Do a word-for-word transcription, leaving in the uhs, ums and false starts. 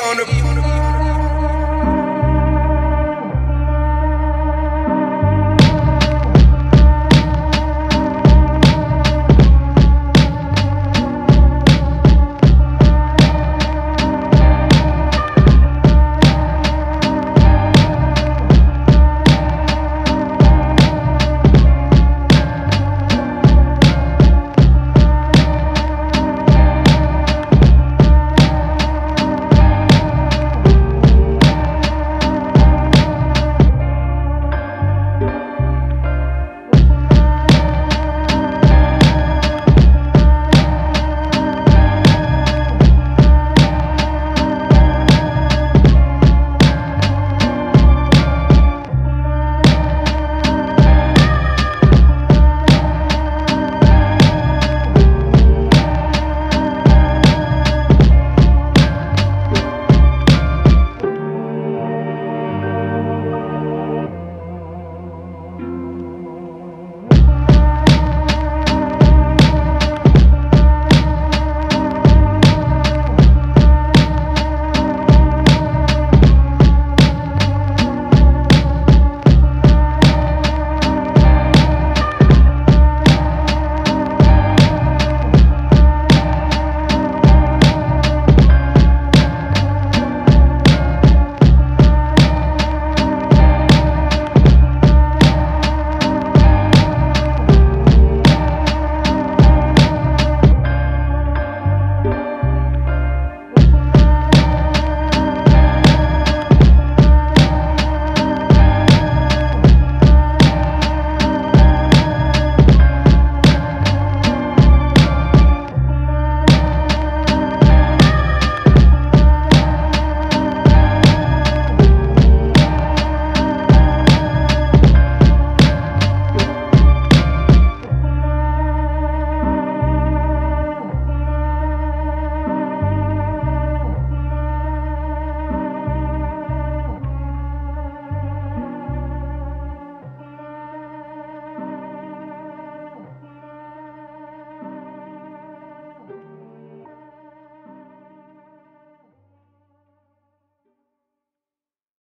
on the